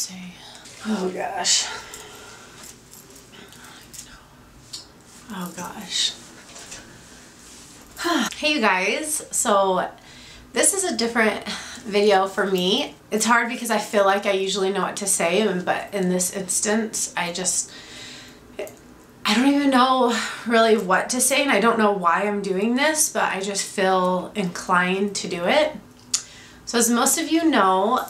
see. Oh gosh. Oh gosh. Hey you guys, so this is a different video for me. It's hard because I feel like I usually know what to say, but in this instance I don't even know really what to say, and I don't know why I'm doing this, but I just feel inclined to do it. So as most of you know,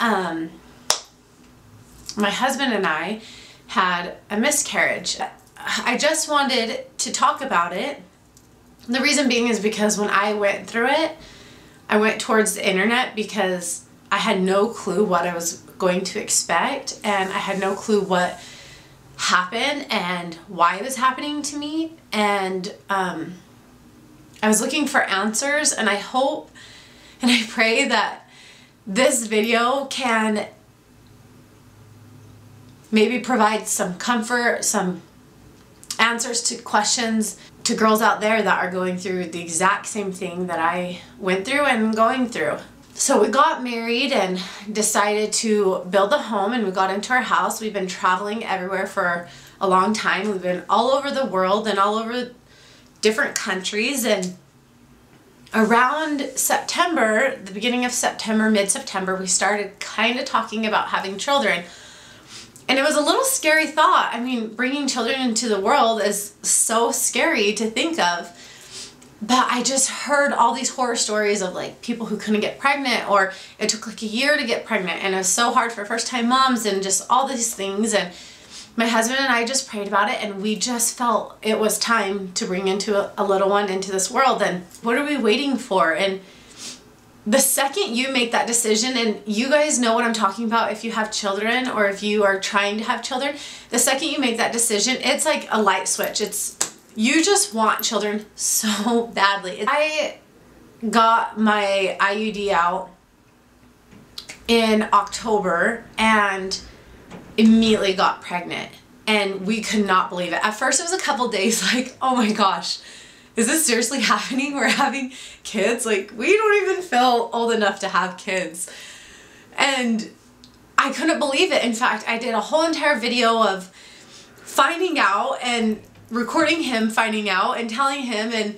my husband and I had a miscarriage. I just wanted to talk about it. The reason being is because when I went through it, I went towards the internet because I had no clue what I was going to expect, and I had no clue what happened and why it was happening to me, and I was looking for answers, and I hope and I pray that this video can maybe provide some comfort, some answers to questions to girls out there that are going through the exact same thing that I went through and going through. So we got married and decided to build a home, and we got into our house. We've been traveling everywhere for a long time. We've been all over the world and all over different countries, and around September, the beginning of September, mid-September, we started kind of talking about having children. And it was a little scary thought. I mean, bringing children into the world is so scary to think of. But I just heard all these horror stories of like people who couldn't get pregnant, or it took like a year to get pregnant, and it was so hard for first-time moms, and just all these things. And my husband and I just prayed about it, and we just felt it was time to bring a little one into this world. And what are we waiting for? And the second you make that decision, and you guys know what I'm talking about if you have children or if you are trying to have children, the second you make that decision, it's like a light switch. You just want children so badly. I got my IUD out in October and immediately got pregnant, and we could not believe it. At first it was a couple days like, oh my gosh, is this seriously happening? We're having kids? Like, we don't even feel old enough to have kids. And I couldn't believe it. In fact, I did a whole entire video of finding out and recording him finding out and telling him, and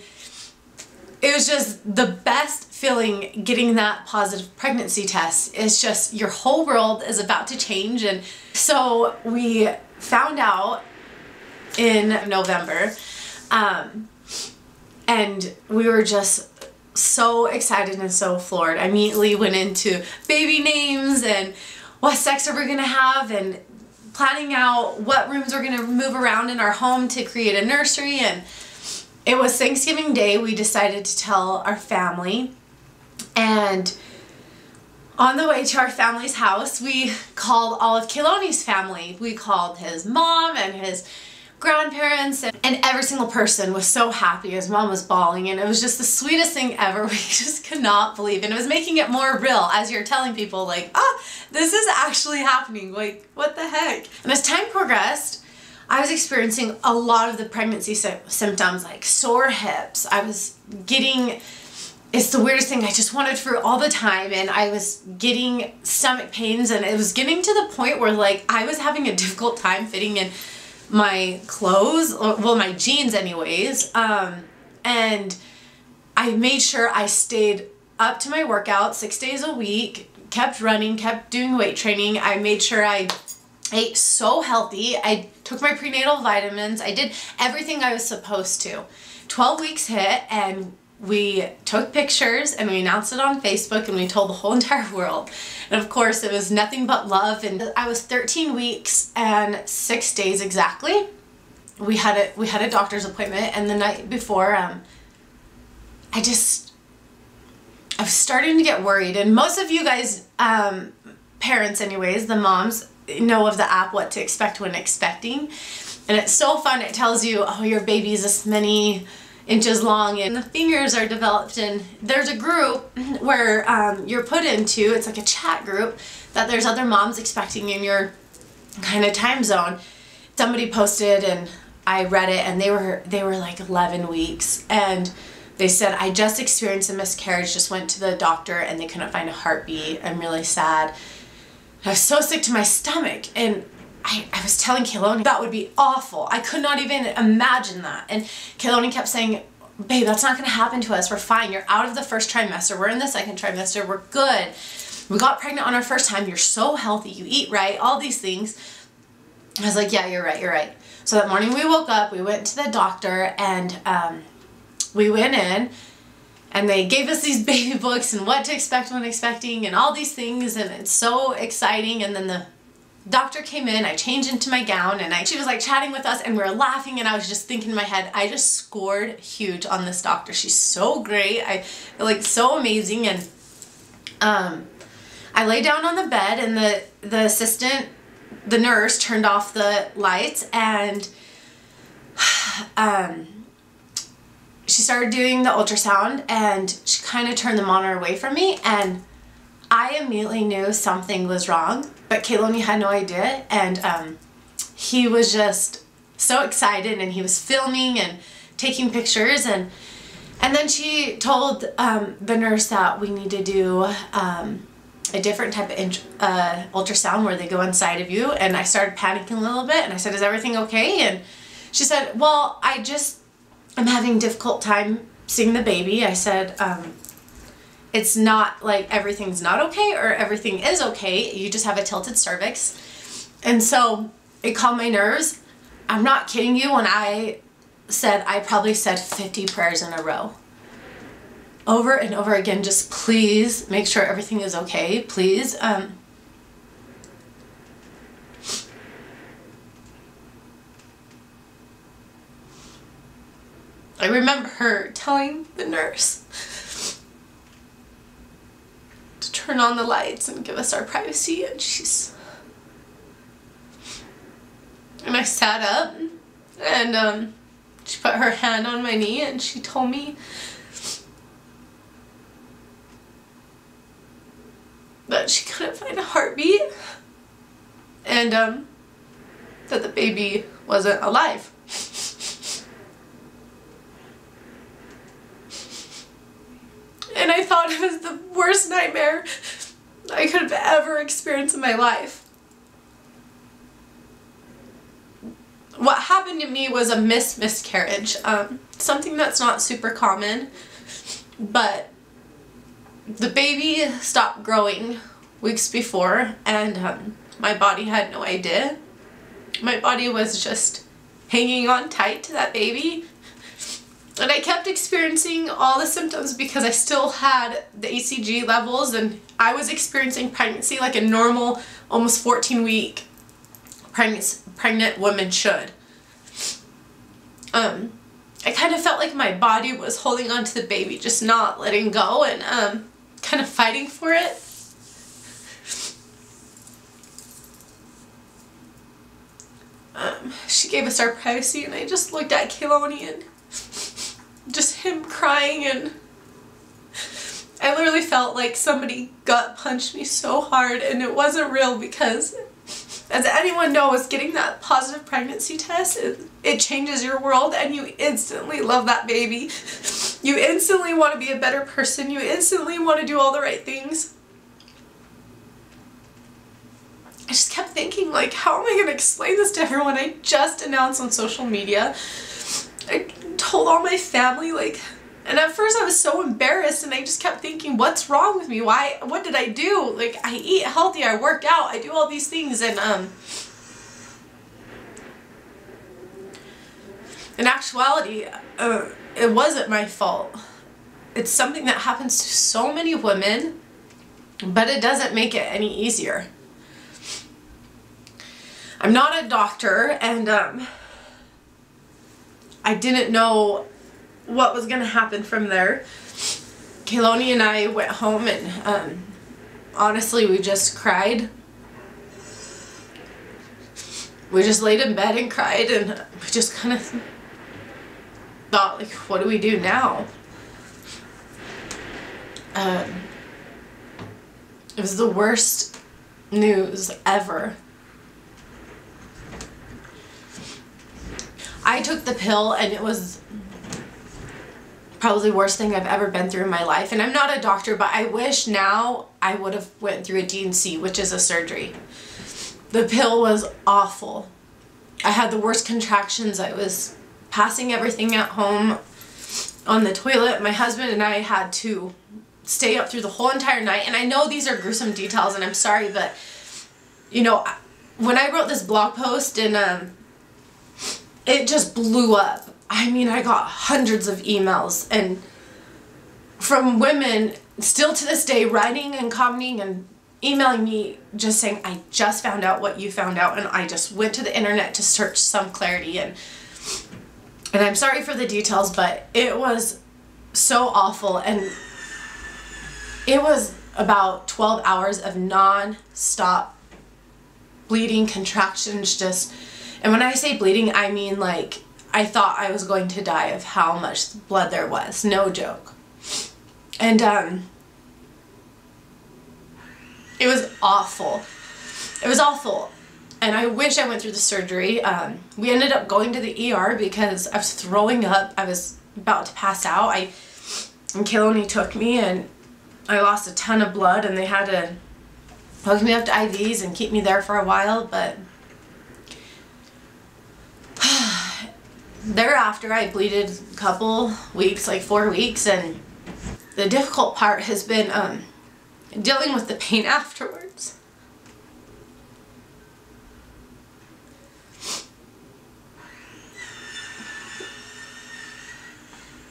it was just the best feeling getting that positive pregnancy test. It's just your whole world is about to change. And so we found out in November. And we were just so excited and so floored. I immediately went into baby names and what sex are we gonna have, and planning out what rooms we're gonna move around in our home to create a nursery. And it was Thanksgiving Day. We decided to tell our family, and on the way to our family's house, we called all of Keloni's family. We called his mom and his grandparents, and every single person was so happy. His mom was bawling, and it was just the sweetest thing ever. We just could not believe, and it was making it more real as you're telling people like, oh, this is actually happening, like what the heck. And as time progressed, I was experiencing a lot of the pregnancy symptoms, like sore hips. I was getting, it's the weirdest thing, I just wanted fruit all the time, and I was getting stomach pains, and it was getting to the point where like I was having a difficult time fitting in my clothes, well, my jeans anyways, and I made sure I stayed up to my workout 6 days a week, kept running, kept doing weight training. I made sure I ate so healthy. I took my prenatal vitamins. I did everything I was supposed to. 12 weeks hit, and we took pictures, and we announced it on Facebook, and we told the whole entire world. And of course, it was nothing but love. And I was 13 weeks and 6 days exactly. We had a doctor's appointment, and the night before, I was starting to get worried. And most of you guys, parents anyways, the moms, know of the app What to Expect When Expecting. And it's so fun. It tells you, oh, your baby's this many inches long, and the fingers are developed, and there's a group where you're put into, it's like a chat group that there's other moms expecting in your kind of time zone. Somebody posted, and I read it, and they were like 11 weeks, and they said, I just experienced a miscarriage, just went to the doctor, and they couldn't find a heartbeat. I'm really sad. I was so sick to my stomach, and I was telling Keloni that would be awful. I could not even imagine that. And Keloni kept saying, babe, that's not going to happen to us. We're fine. You're out of the first trimester. We're in the second trimester. We're good. We got pregnant on our first time. You're so healthy. You eat right. All these things. I was like, yeah, you're right. You're right. So that morning we woke up, we went to the doctor, and we went in, and they gave us these baby books and what to expect when expecting and all these things, and it's so exciting. And then the doctor came in, I changed into my gown, and she was like chatting with us, and we were laughing, and I was just thinking in my head, I just scored huge on this doctor. She's so great. I like so amazing. And I lay down on the bed, and the assistant, the nurse, turned off the lights, and she started doing the ultrasound, and she kind of turned the monitor away from me, and I immediately knew something was wrong, but Keloni had no idea. And he was just so excited, and he was filming and taking pictures, and then she told the nurse that we need to do a different type of ultrasound where they go inside of you. And I started panicking a little bit, and I said, is everything okay? And she said, well, I'm having a difficult time seeing the baby. I said, it's not like everything's not okay or everything is okay. You just have a tilted cervix. And so it calmed my nerves. I'm not kidding you when I said, I probably said 50 prayers in a row. Over and over again, just please make sure everything is okay, please. I remember her telling the nurse to turn on the lights and give us our privacy, and I sat up, and she put her hand on my knee, and she told me that she couldn't find a heartbeat, and that the baby wasn't alive. And I thought it was the worst nightmare I could have ever experienced in my life. What happened to me was a miscarriage, something that's not super common, but the baby stopped growing weeks before, and my body had no idea. My body was just hanging on tight to that baby, and I kept experiencing all the symptoms because I still had the hCG levels, and I was experiencing pregnancy like a normal, almost 14-week pregnant woman should. I kind of felt like my body was holding on to the baby, just not letting go, and kind of fighting for it. She gave us our privacy, and I just looked at Keloni and just him crying, and I literally felt like somebody gut punched me so hard, and it wasn't real because, as anyone knows, getting that positive pregnancy test, it changes your world, and you instantly love that baby. You instantly want to be a better person. You instantly want to do all the right things. I just kept thinking, like, how am I going to explain this to everyone? I just announced on social media. I told all my family, like, and at first I was so embarrassed, and I just kept thinking, what's wrong with me? Why? What did I do? Like, I eat healthy, I work out, I do all these things, and in actuality, it wasn't my fault. It's something that happens to so many women, but it doesn't make it any easier. I'm not a doctor, and I didn't know what was going to happen from there. Keloni and I went home, and honestly, we just cried. We just laid in bed and cried, and we just kind of thought, like, what do we do now? It was the worst news ever. I took the pill, and it was probably the worst thing I've ever been through in my life. And I'm not a doctor, but I wish now I would have went through a D&C, which is a surgery. The pill was awful. I had the worst contractions. I was passing everything at home on the toilet. My husband and I had to stay up through the whole entire night. And I know these are gruesome details, and I'm sorry, but, you know, when I wrote this blog post and it just blew up. I mean, I got hundreds of emails and from women still to this day writing and commenting and emailing me just saying, I just found out what you found out, and I just went to the internet to search some clarity. And I'm sorry for the details, but it was so awful, and it was about 12 hours of non-stop bleeding, contractions, just, and when I say bleeding, I mean like I thought I was going to die of how much blood there was, no joke. And it was awful. It was awful. And I wish I went through the surgery. We ended up going to the ER because I was throwing up. I was about to pass out. And Keloni took me, and I lost a ton of blood, and they had to hook me up to IVs and keep me there for a while, but thereafter I bleeded a couple weeks, like 4 weeks, and the difficult part has been dealing with the pain afterwards.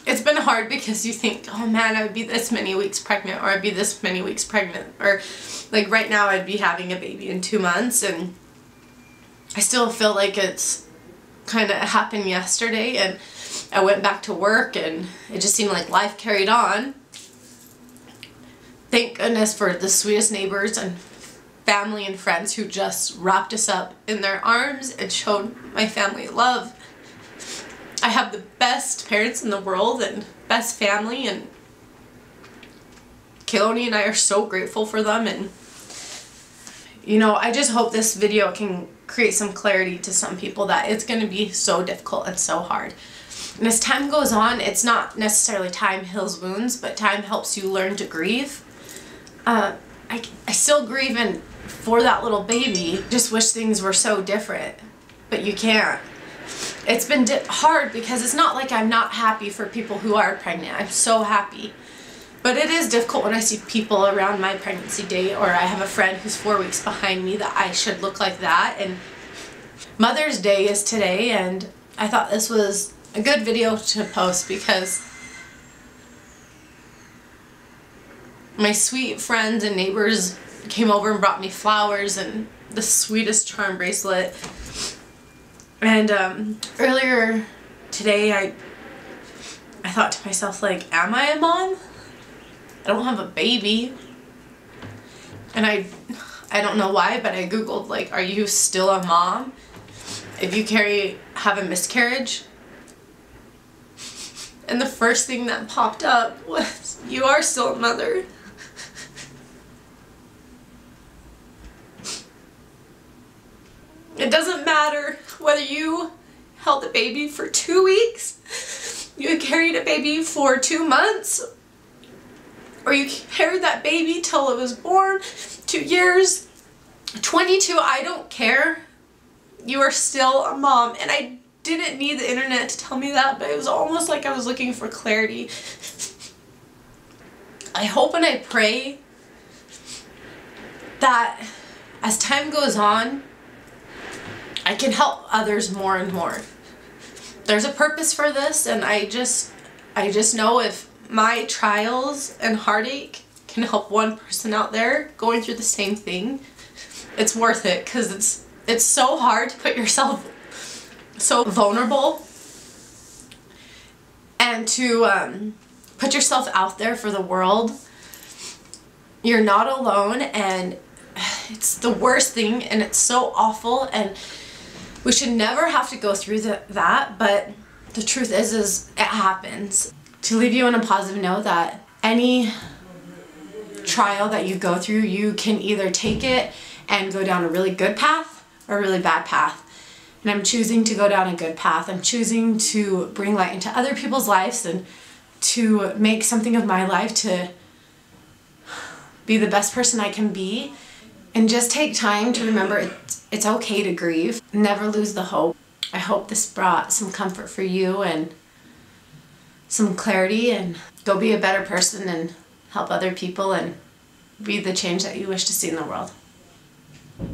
It's been hard because you think, oh man, I would be this many weeks pregnant, or I'd be this many weeks pregnant, or like right now I'd be having a baby in 2 months, and I still feel like it's kind of happened yesterday. And I went back to work, and it just seemed like life carried on. Thank goodness for the sweetest neighbors and family and friends who just wrapped us up in their arms and showed my family love. I have the best parents in the world and best family, and Keloni and I are so grateful for them. And you know, I just hope this video can create some clarity to some people that it's going to be so difficult and so hard. And as time goes on, it's not necessarily time heals wounds, but time helps you learn to grieve. I still grieve and for that little baby, just wish things were so different, but you can't. It's been hard because it's not like I'm not happy for people who are pregnant. I'm so happy. But it is difficult when I see people around my pregnancy date, or I have a friend who's 4 weeks behind me, that I should look like that. And Mother's Day is today, and I thought this was a good video to post because my sweet friends and neighbors came over and brought me flowers and the sweetest charm bracelet. And earlier today I thought to myself, like, am I a mom? I don't have a baby. And I don't know why, but I googled, like, are you still a mom if you have a miscarriage? And the first thing that popped up was, you are still a mother. It doesn't matter whether you held a baby for 2 weeks, you carried a baby for 2 months, or you carried that baby till it was born, 2 years, 22, I don't care. You are still a mom. And I didn't need the internet to tell me that, but it was almost like I was looking for clarity. I hope and I pray that as time goes on, I can help others more and more. There's a purpose for this, and I just know if my trials and heartache can help one person out there going through the same thing, it's worth it, because it's so hard to put yourself so vulnerable and to put yourself out there for the world. You're not alone, and it's the worst thing, and it's so awful, and we should never have to go through that, but the truth is it happens. To leave you on a positive note, that any trial that you go through, you can either take it and go down a really good path or a really bad path. And I'm choosing to go down a good path. I'm choosing to bring light into other people's lives and to make something of my life to be the best person I can be, and just take time to remember it's okay to grieve. Never lose the hope. I hope this brought some comfort for you and some clarity, and go be a better person and help other people and be the change that you wish to see in the world.